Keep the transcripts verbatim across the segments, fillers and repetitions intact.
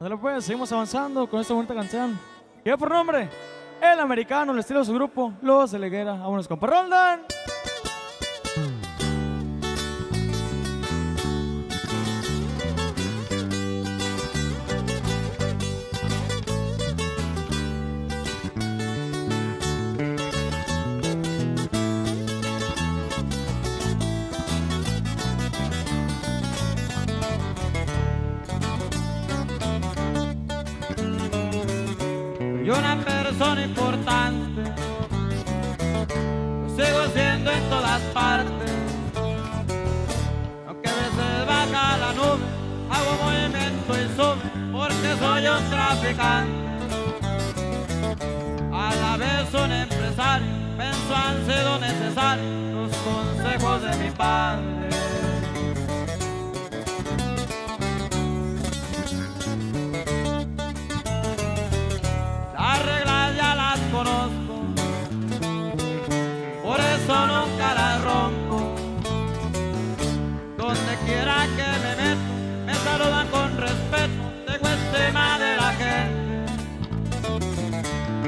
Ándale pues, seguimos avanzando con esta bonita canción. Lleva por nombre El Americano, el estilo de su grupo, Los De La Higuera. Vámonos, compa Roldan. Persona importante, lo sigo siendo en todas partes, aunque a veces baja la nube, hago movimiento y sube, porque soy un traficante, a la vez un empresario, pienso han sido necesarios los consejos de mi padre.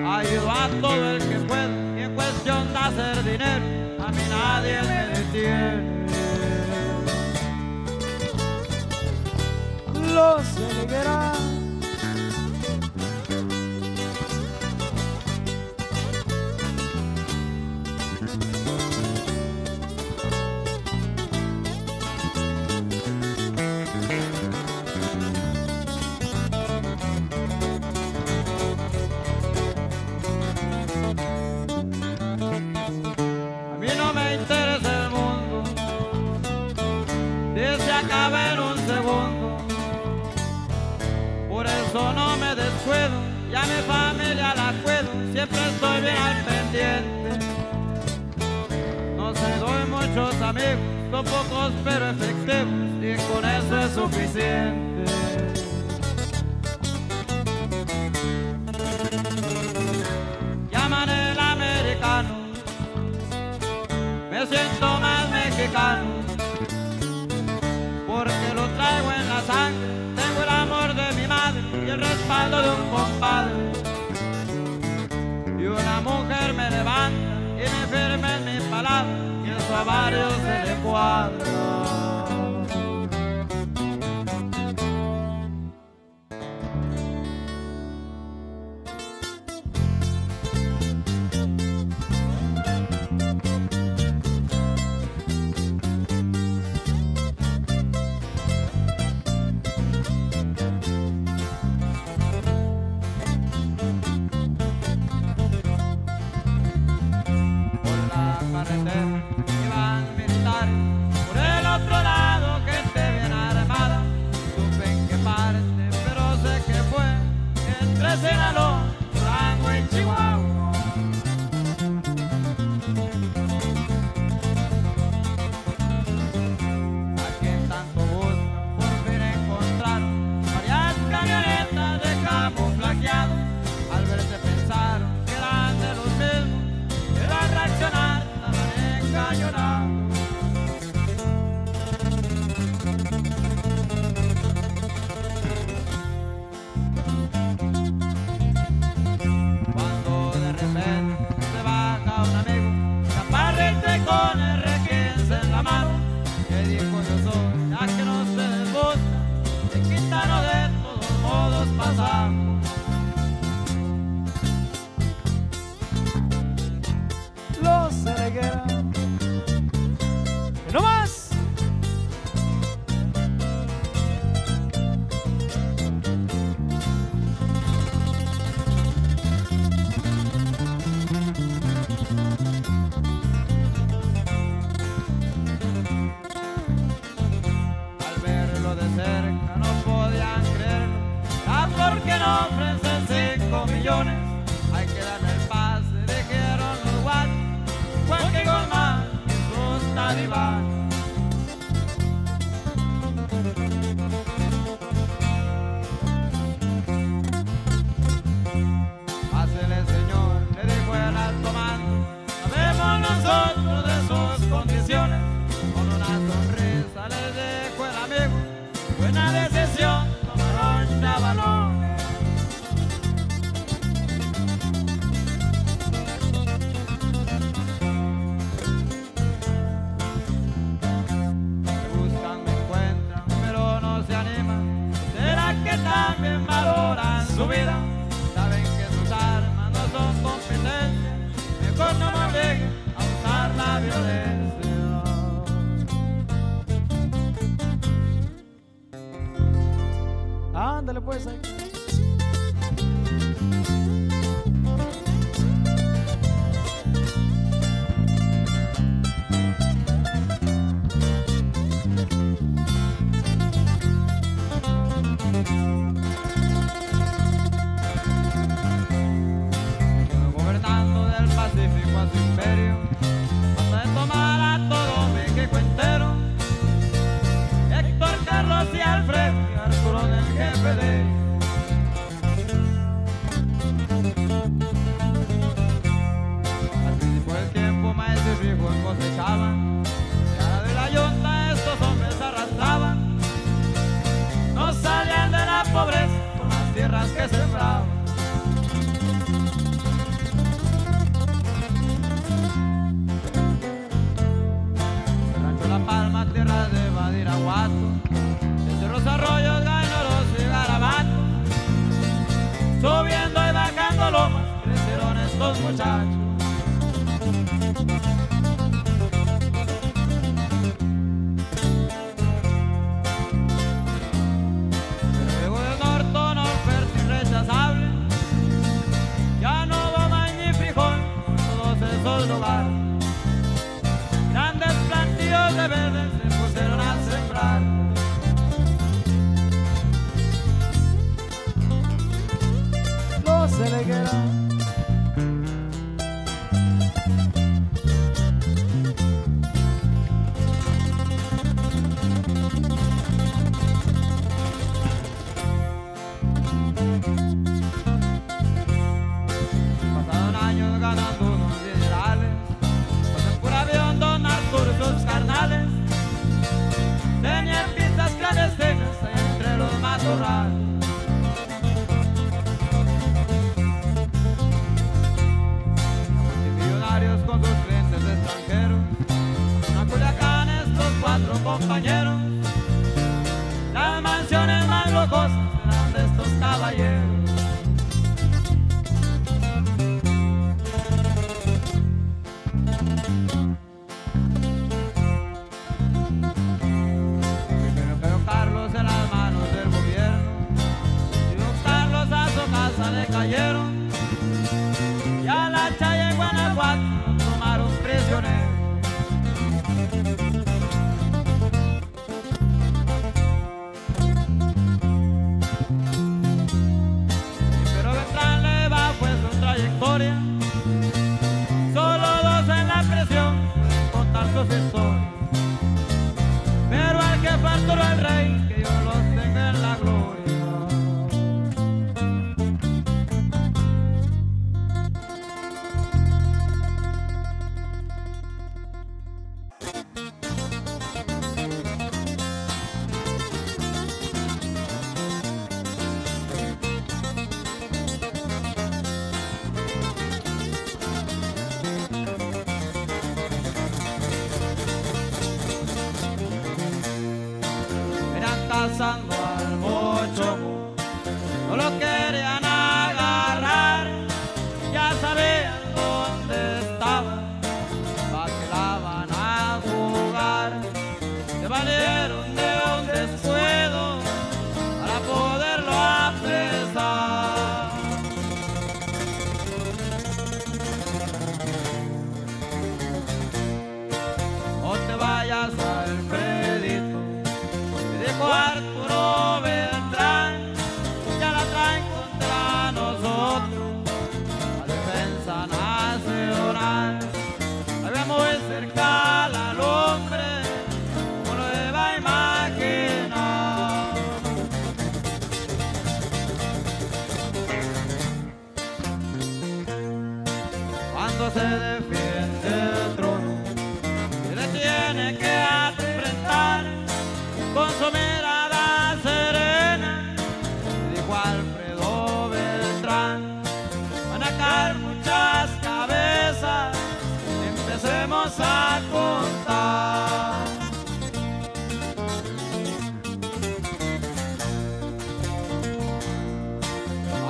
Ayudo a todo el que pueda y en cuestión de hacer dinero, a mí nadie me detiene. Los De La Higuera. No me descuido, ya mi familia la cuido, siempre estoy bien al pendiente. No se doy muchos amigos, son pocos pero efectivos, y con eso es suficiente. Llaman el americano, me siento más mexicano, porque lo traigo en la sangre, tengo el amor de mi madre y el respaldo de un compadre. Y una mujer me levanta y me firma en mi palabra, y eso a varios se le cuadra. Porque no también valoran su vida. Saben que sus armas no son competencia, mejor no me obliguen a usar la violencia. Ándale pues ahí. Los De La Higuera.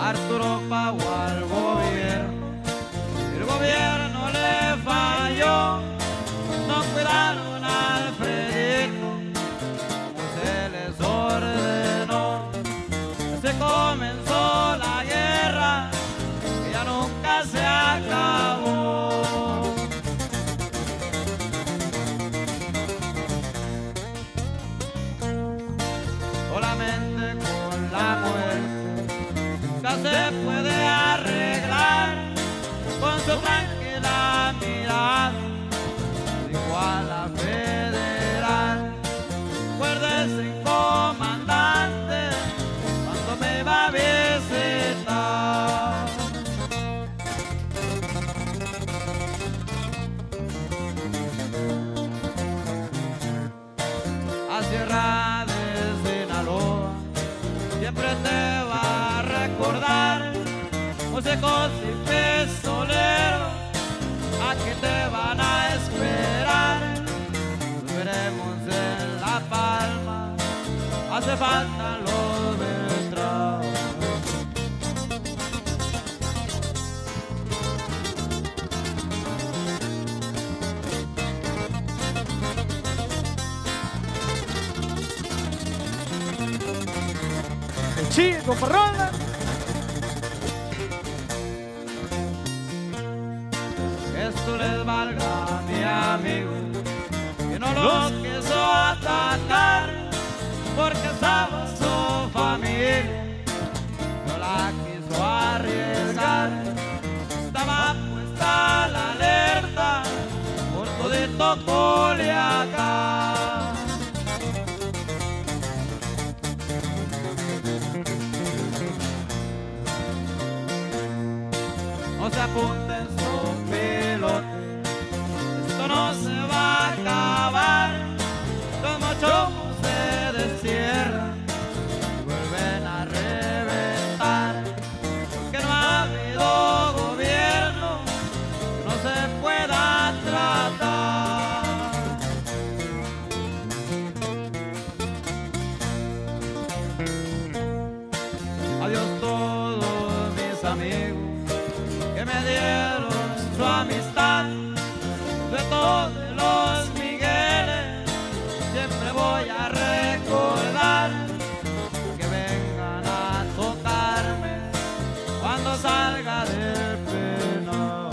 a tropa o al gobierno. El gobierno le falló, no cuidaron al Fredito como se les ordenó. Se comenzó la guerra que ya nunca se acabó. Solamente con la muerte ya se puede arreglar. Con su tranquila mirada dijo a la federal: acuérdese, comandante, cuando me va a visitar. A Sierra de Sinaloa siempre te va a recordar músicos y pistoleros, a que te van a esperar. Nos veremos en La Palma, hace falta los Beltrán. Chico, parranda. Esto les valga, mi amigo, que no los quiso atacar, porque estaba su familia, no la quiso arriesgar. Estaba puesta la alerta por todito Culiacán. No se apunten sus pilotes, esto no se va a acabar. Los machos se destierran y vuelven a reventar. Que no ha habido gobierno que no se pueda tratar. Adiós todos mis amigos que me dieron su amistad. De todos los Migueles siempre voy a recordar. Que vengan a tocarme cuando salga del penal.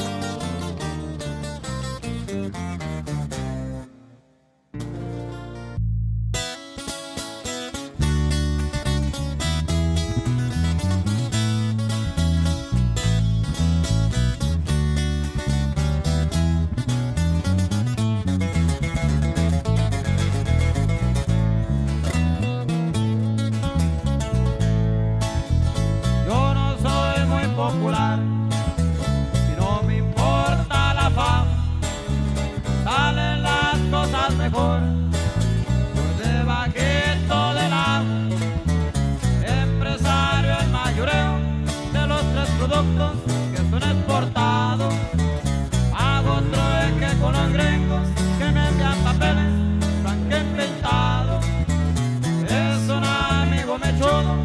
Y no me importa la fama, salen las cosas mejor por debajito del agua. Empresario el mayoreo de los tres productos que son exportados. Hago trueque con los gringos que me envían papeles franque inventados. Es un amigo mechudo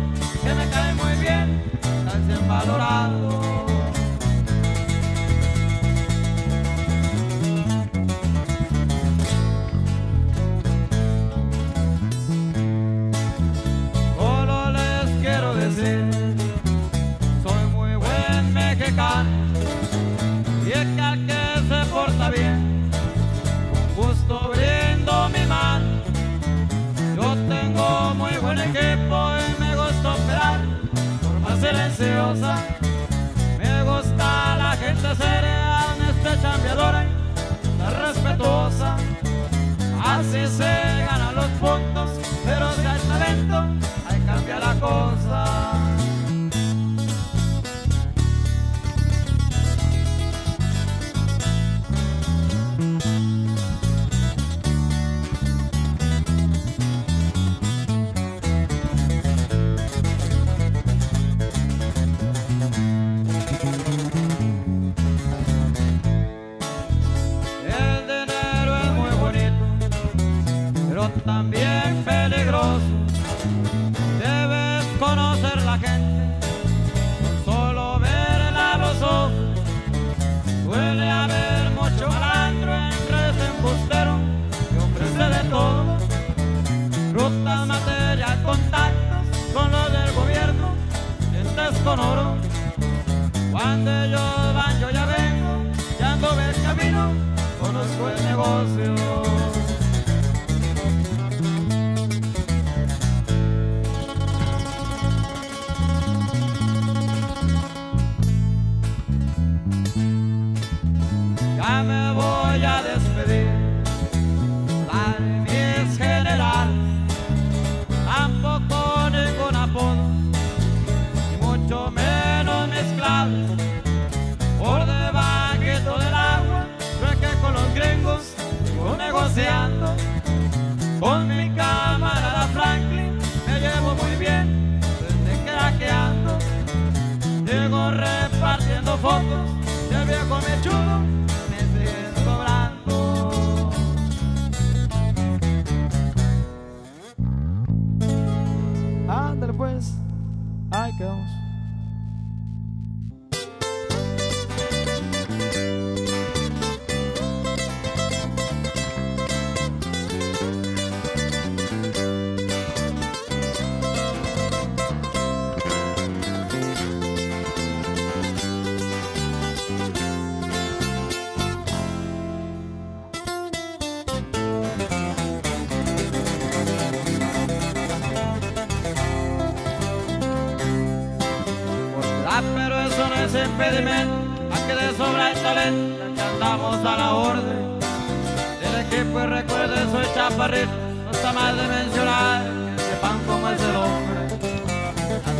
que me cae muy bien, tan bien valorado. Soy muy buen mexicano, y es que al que se porta bien, con gusto brindo mi mano. Yo tengo muy buen equipo y me gusta operar por más silenciosa. Me gusta la gente seria, honesta, chambeadora y respetuosa. Así se ganan los puntos, pero si hay talento, hay que cambiar la cosa. También peligroso, debes conocer la gente, Antes yo del baño ya vengo, ya ando del camino, conozco el negocio. Ya me voy a despedir, la de mí es general, tampoco ningún apodo, y mucho menos mis claves. Por debajo del agua, trueque con los gringos, sigo negociando. Con mi camarada Franklin me llevo muy bien, desde que era que ando. Llego repartiendo fotos del viejo mechudo. Pues, ahí quedamos. A que le sobra el talento, ya andamos a la orden del equipo y recuerde soy chaparrito, no está mal de mencionar que sepan cómo es el hombre.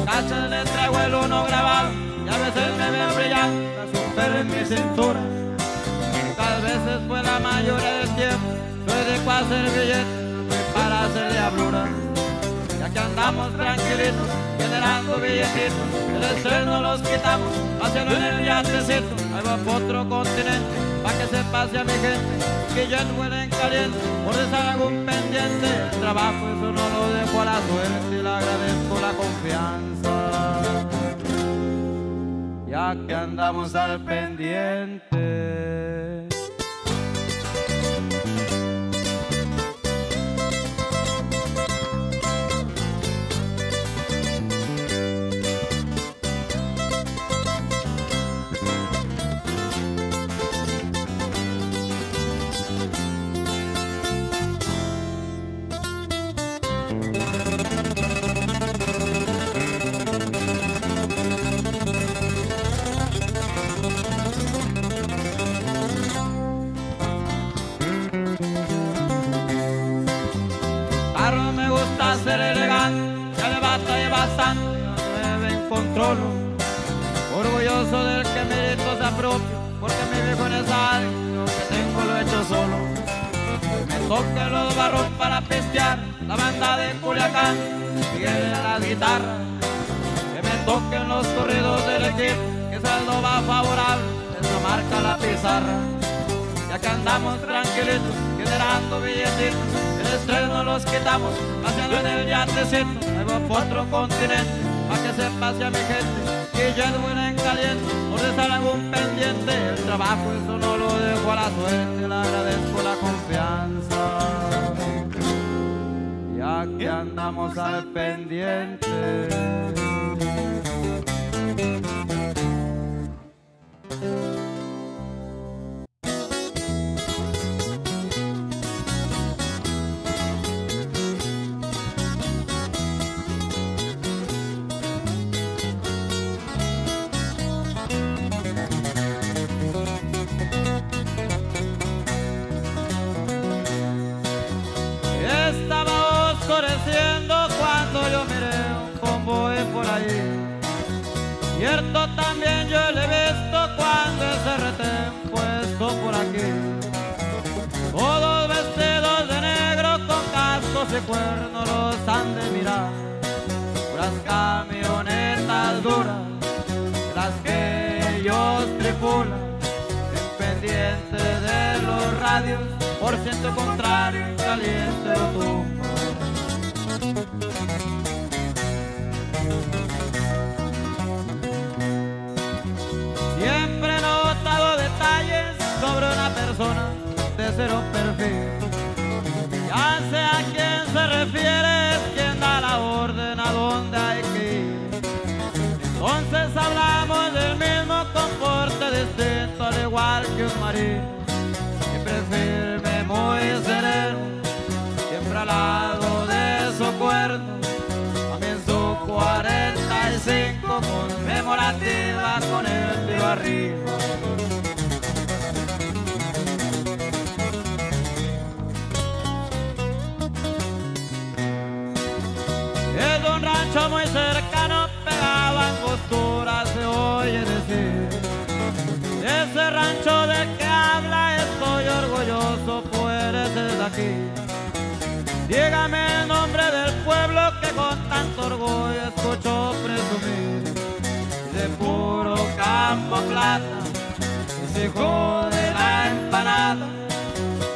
Las cachas les traigo el uno grabado y a veces me veo brillando super en mi cintura. Muchas veces fue la mayoría del tiempo, lo dedico a hacer billetes para hacer diabluras. Ya que andamos tranquilitos, generando billetitos, el estreno los quitamos, haciendo el yatrecito. Ahí va por otro continente, pa' que se pase a mi gente, que ya huelen caliente, por estar algún pendiente. El trabajo eso no lo dejo a la suerte y le agradezco la confianza, ya que andamos al pendiente. Ser elegante, ya le basta y bastante, no me ven controlo. Orgulloso del que mi grito se apropia, porque mi viejo en esa área, lo que tengo lo he hecho solo. Me toca los barros para pistear, la banda de Culiacán, sigue las guitarras. Que me toquen los corridos del equipo, que saldo va favorable, eso marca la pizarra. Ya que andamos tranquilitos, generando billetitos, estreno los quitamos, haciendo en el yatrecito. Ahí va por otro continente, pa' que se pase a mi gente, que ya duelen caliente, por estar algún pendiente. El trabajo eso no lo dejo a la suerte, le agradezco la confianza, ya que andamos al pendiente. Cierto también yo le he visto cuando ese retén puesto por aquí, todos vestidos de negro con cascos y cuernos los han de mirar. Puras camionetas duras, las que ellos tripulan, pendiente de los radios, por ciento contrario caliente lo tumba. Siempre he notado detalles sobre una persona de cero perfil. Ya sé a quién se refiere, es quien da la orden a dónde hay que ir. Entonces hablamos del mismo concepto. al igual que un marín, siempre firme, muy sereno, siempre al lado de su cuerpo. También su cuarenta y cinco conmemorativa con el tío arriba. Es un rancho muy cercano, pegado a Angostura, se oye decir. Ese rancho de que habla estoy orgulloso, pues es de aquí. Dígame el nombre del pueblo que con tanto orgullo escucho presumir. De puro campo plata, es hijo de la empanada.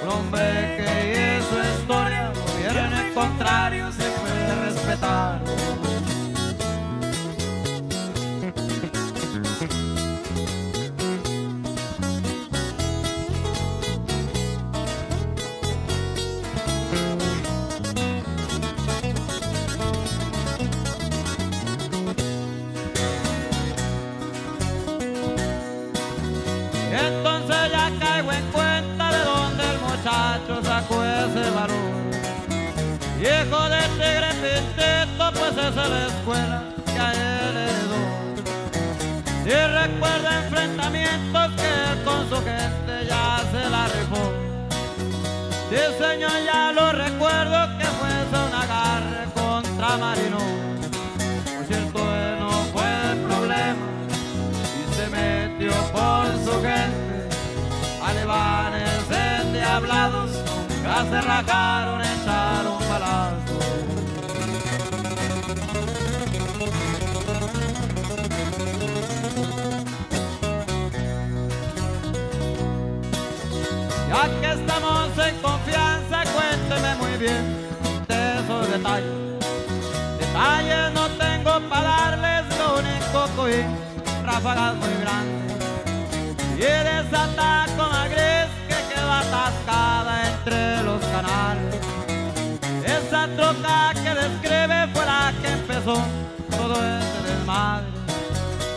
Un hombre que hizo historia, gobierno en contrario se puede respetar. Hijo de tigre pinteto, pues esa es la escuela que a él heredó. Y recuerda enfrentamientos que él con su gente ya se la rifó. Sí, señor, ya lo recuerdo que fue un agarre contra Marino. Por cierto, él no fue el problema y se metió por su gente. Alemanes endiablados nunca se rajaron, echaron balazo. Ya que estamos en confianza, cuénteme muy bien de esos detalles. Detalles no tengo para darles, lo único cogí ráfagas muy grandes. Y desata con la gris que queda atascada entre los canales. Esa troca que describe fue la que empezó todo ese desmadre.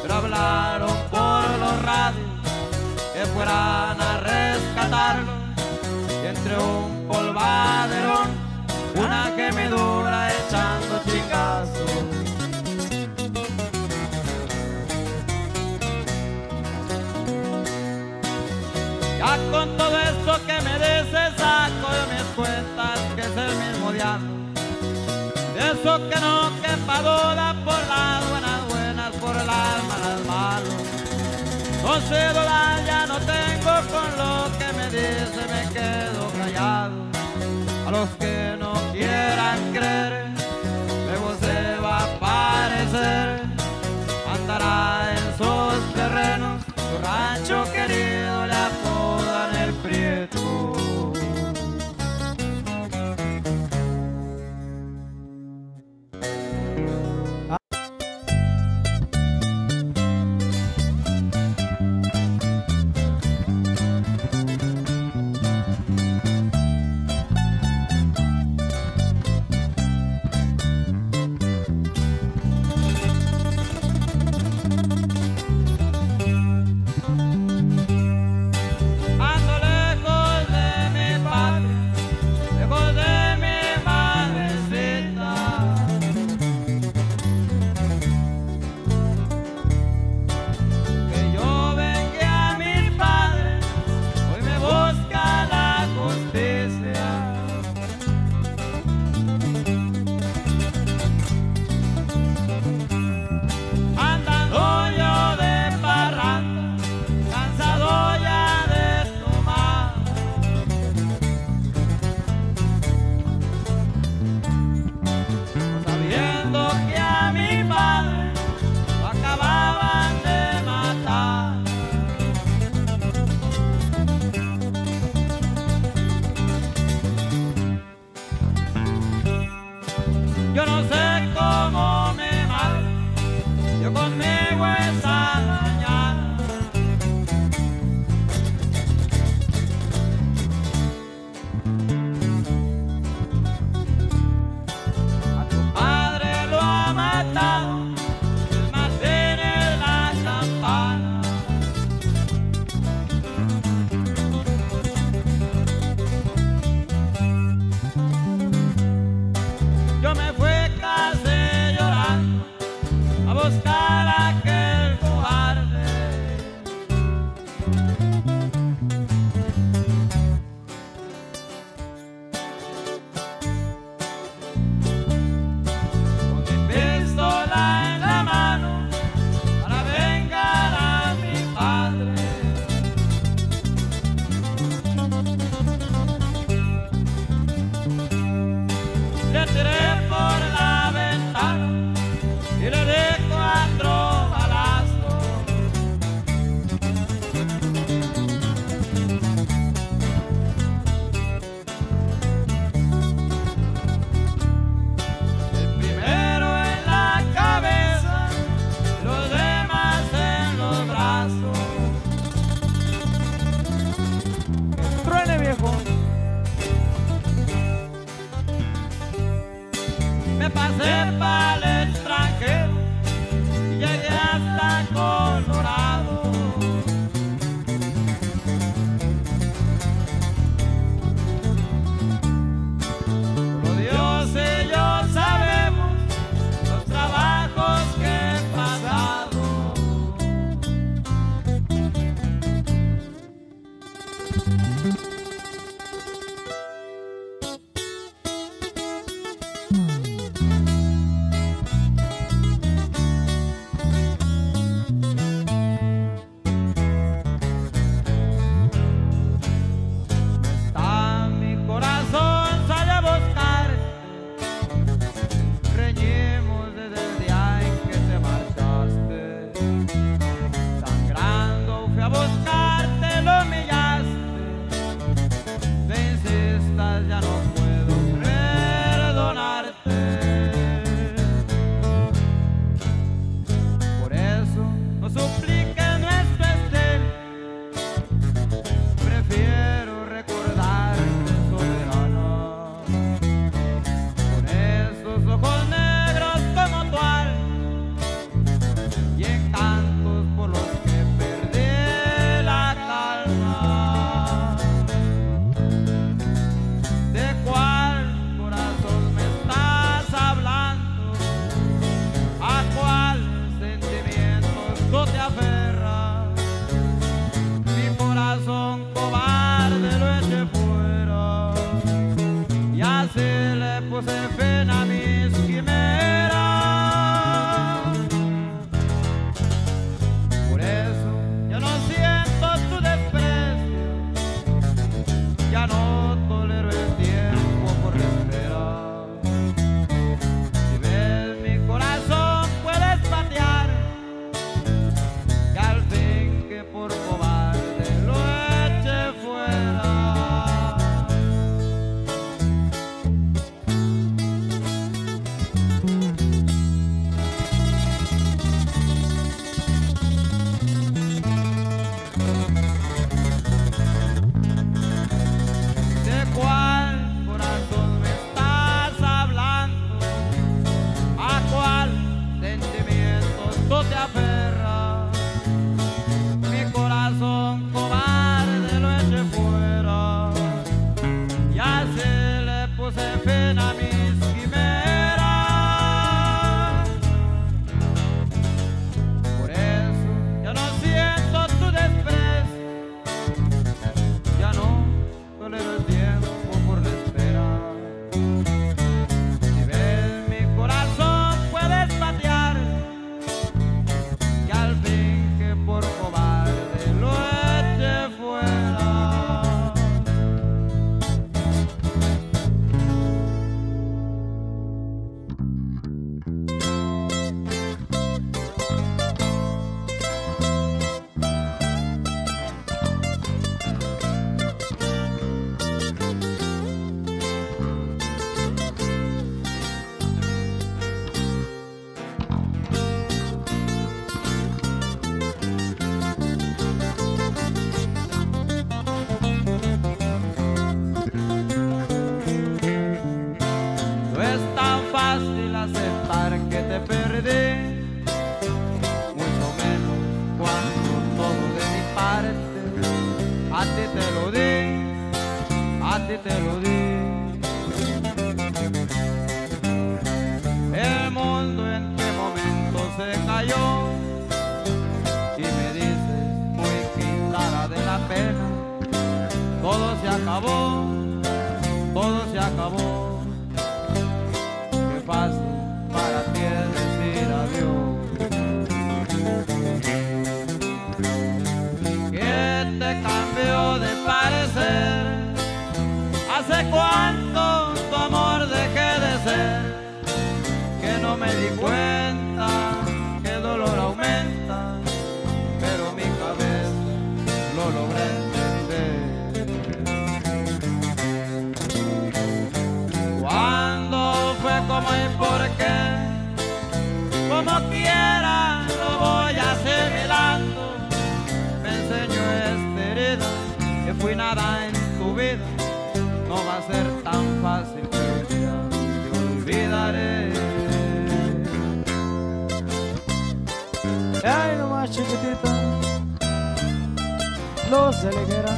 Pero hablaron por los radios que fueran a rescatarlo. Y entre un polvaderón, una gemidura echando chingazos. Ya con todo esto que me dices saco de mis cuentas que es el mismo diablo. De eso que no quepa duda, por las buenas buenas, por las malas malas. Once dólares ya no tengo, con lo que me dice me quedo callado. A los que no quieran creer, luego se va a aparecer. Andará en sus terrenos, su rancho querido le apoya. Thank you. para aquel cobarde. Con mi pistola en la mano para vengar a mi padre. Le tiré por la ventana y le di cuatro balazos. El primero en la cabeza, los demás en los brazos. ¡Truene, viejo! Me pasé para el extranjero y llegué hasta Colorado. Pero Dios y yo sabemos los trabajos que he pasado. El mundo en qué momento se cayó. acabó, todo se acabó. Qué fácil para ti es decir adiós. ¿Quién te cambió de parecer? ¿Hace cuánto tu amor dejé de ser? Que no me di cuenta, que dolor aumenta, pero mi cabeza lo logré entender. ¿Cuándo fue, cómo y por qué? Como quiera lo voy asimilando. Me enseñó esta herida, que fui nada en tu vida. No va a ser tan fácil, pero ya te olvidaré. Ay, nomás chiquitita, Los de la Higuera.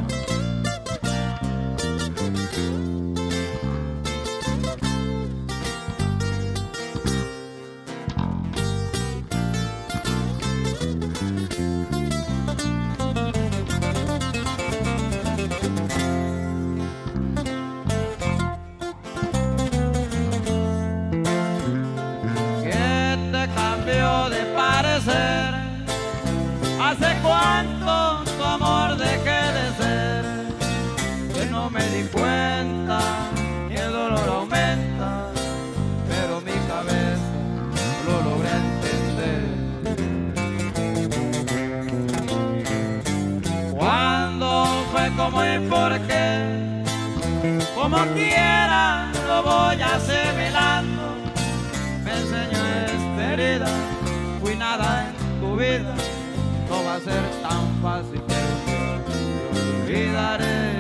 ¿Hace cuánto tu amor dejé de ser? Que no me di cuenta, que el dolor aumenta, pero mi cabeza lo logré entender. ¿Cuándo fue, cómo y por qué? Como quiera lo voy asimilando. Me enseñó esta herida, fui nada en tu vida. No va a ser tan fácil, pero te olvidaré.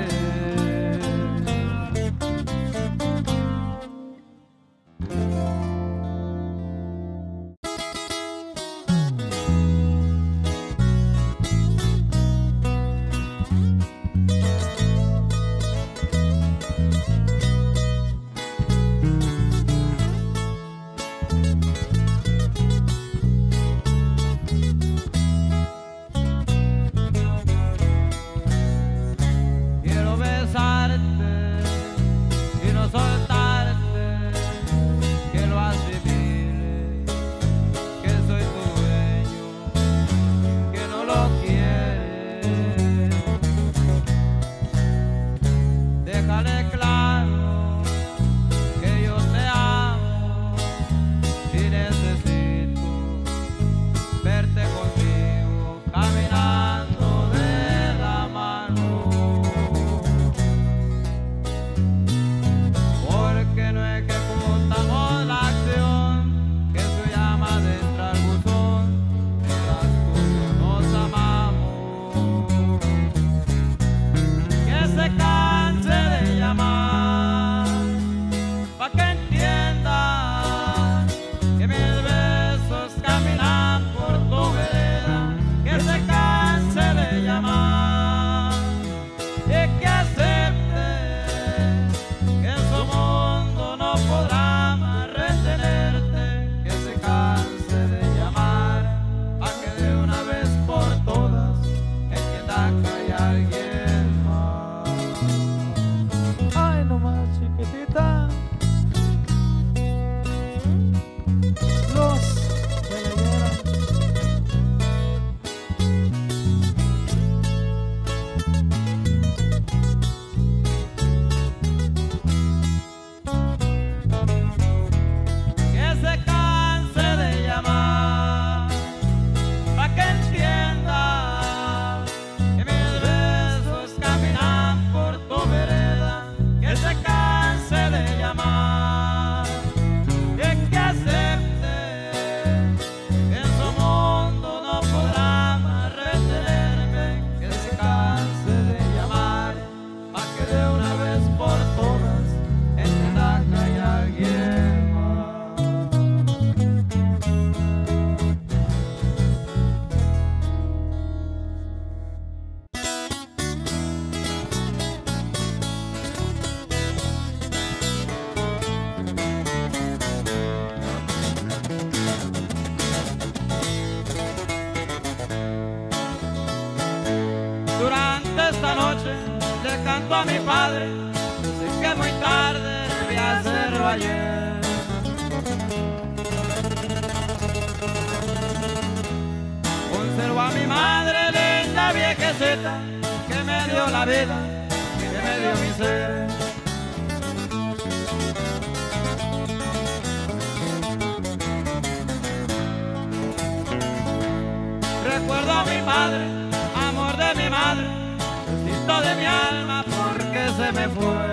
tanto a mi padre, sé que muy tarde debí hacerlo ayer. Conservo a mi madre, linda viejecita, que me dio la vida, que me dio mi ser. Recuerdo a mi padre, amor de mi madre, besito de mi alma porque se me fue.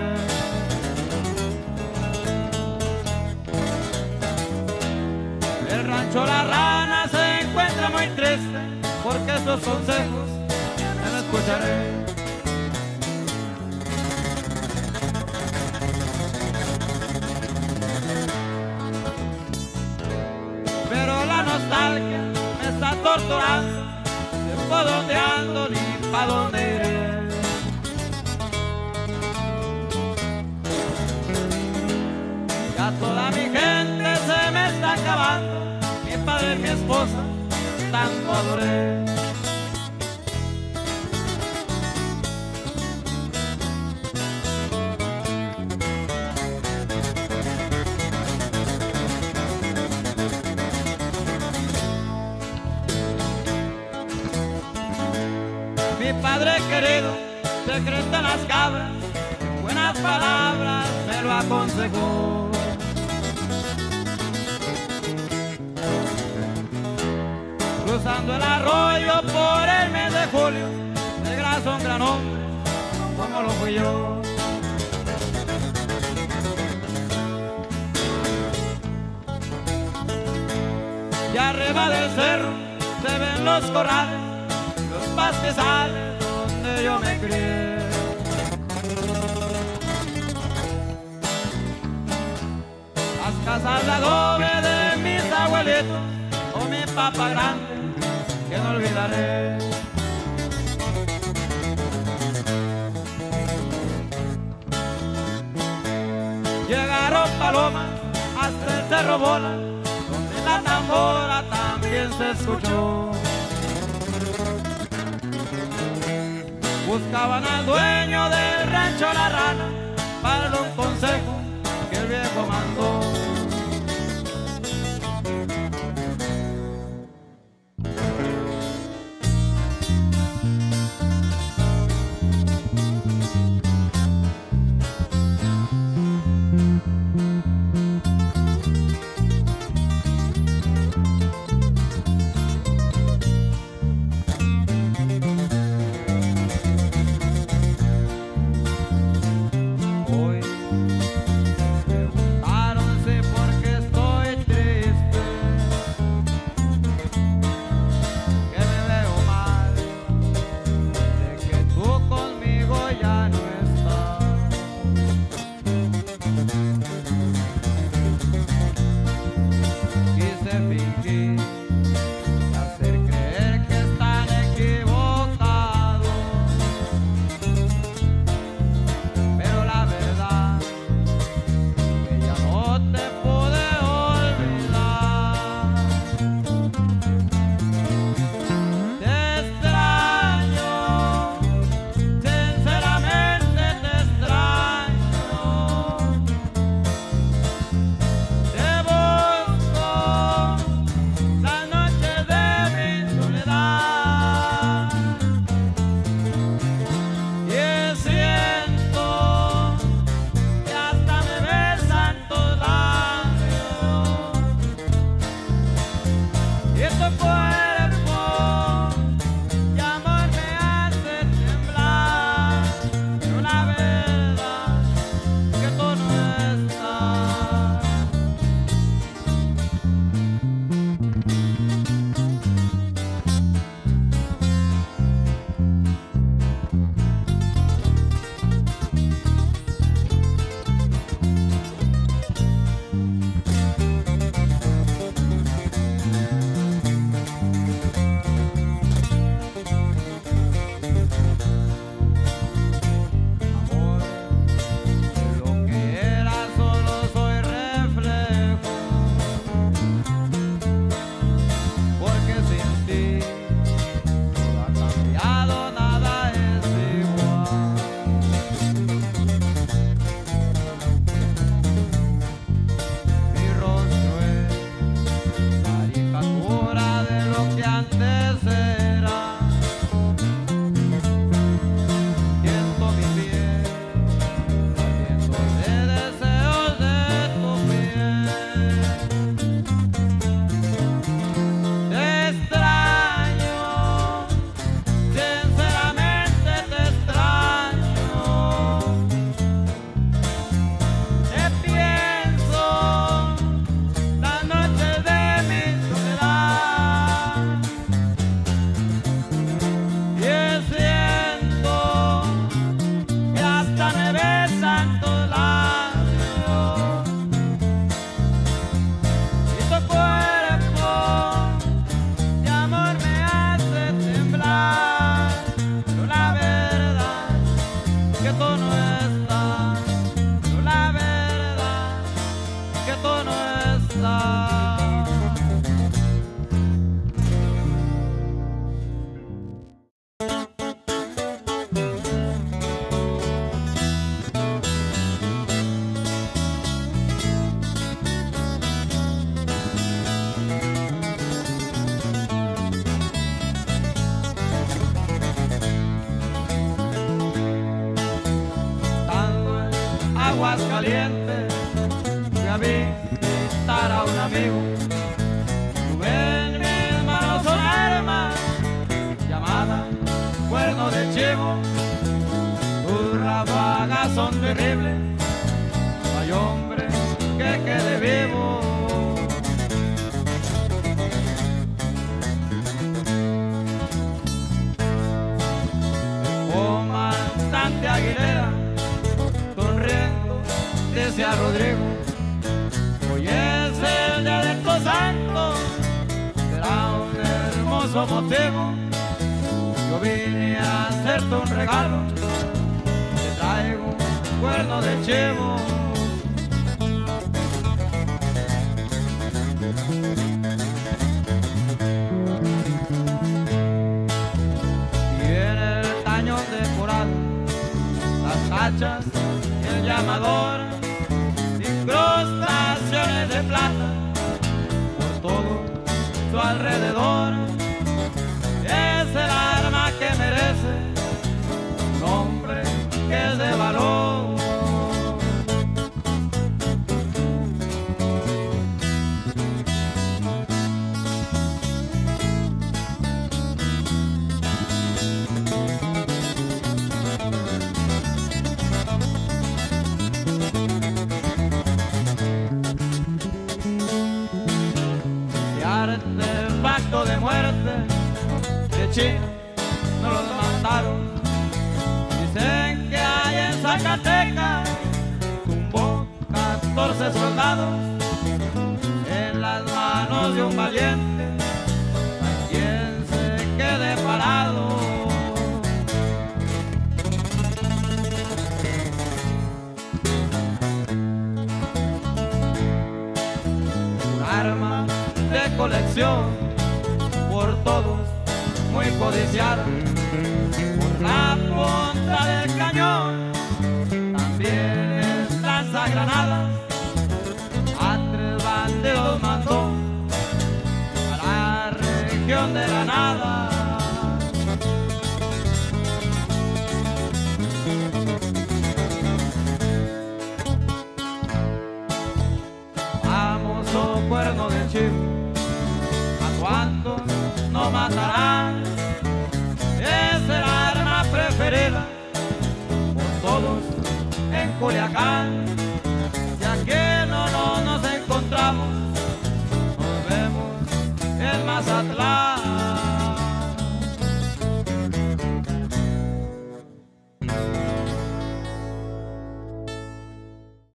El rancho La Rana se encuentra muy triste porque esos consejos ya no escucharé. Pero la nostalgia me está torturando, no sé por dónde ando ni pa' dónde iré. Ya toda mi gente se me está acabando, mi padre y mi esposa, tanto adoré. Mi padre querido, se crecen las cabras, buenas palabras me lo aconsejó. Cruzando el arroyo por el mes de julio, de graso un gran hombre, como lo fui yo. Y arriba del cerro se ven los corrales, los pastizales donde yo me crié. Las casas de adobe de mis abuelitos, o mi papá grande, que no olvidaré. Llegaron palomas hasta el cerro Bola, donde la tambora también se escuchó. Buscaban al dueño del rancho La Rana para los consejos que el viejo mandó. Hoy me preguntaron si Más atrás.